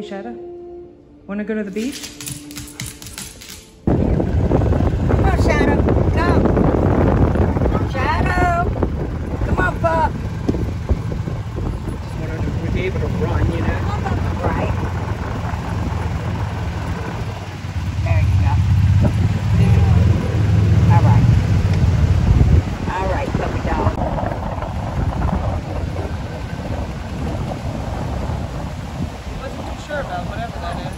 Hey, Shadow, wanna go to the beach? Come on, Shadow, come. Shadow, come on, pup. Just wanted to be able to run, you know? Right. There you go. All right, puppy dog. Wasn't too sure about whatever that is.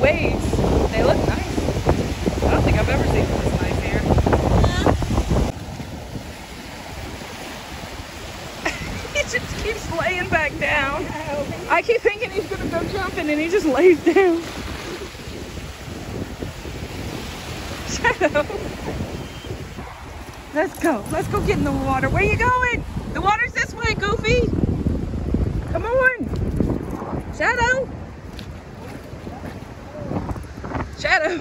Waves. They look nice. I don't think I've ever seen them this nice here. He just keeps laying back down. I keep thinking he's gonna go jumping and he just lays down. Shadow. Let's go. Let's go get in the water. Where are you going? The water's this way, Goofy. Come on. Shadow. Shadow.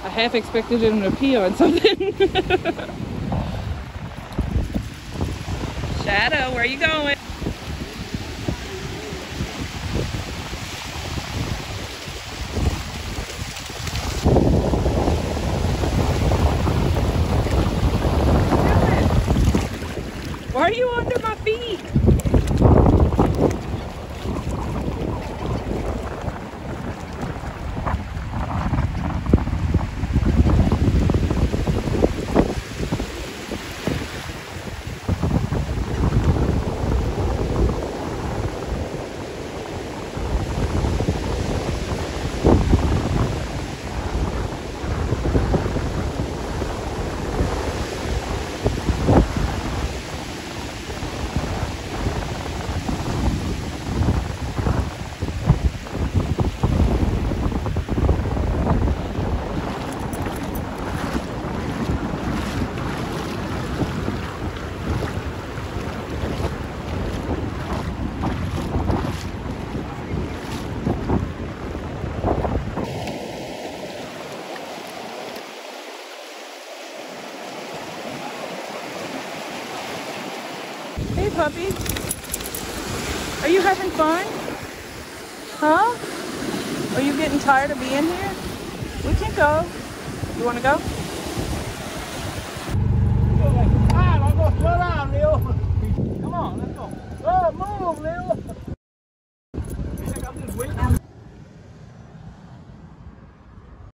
I half expected him to pee on something. Shadow, where are you going? Why are you under my feet? Hey puppy, are you having fun? Huh? Are you getting tired of being here? We can go. You want to go? Come on, let's go. Oh, move, Leo.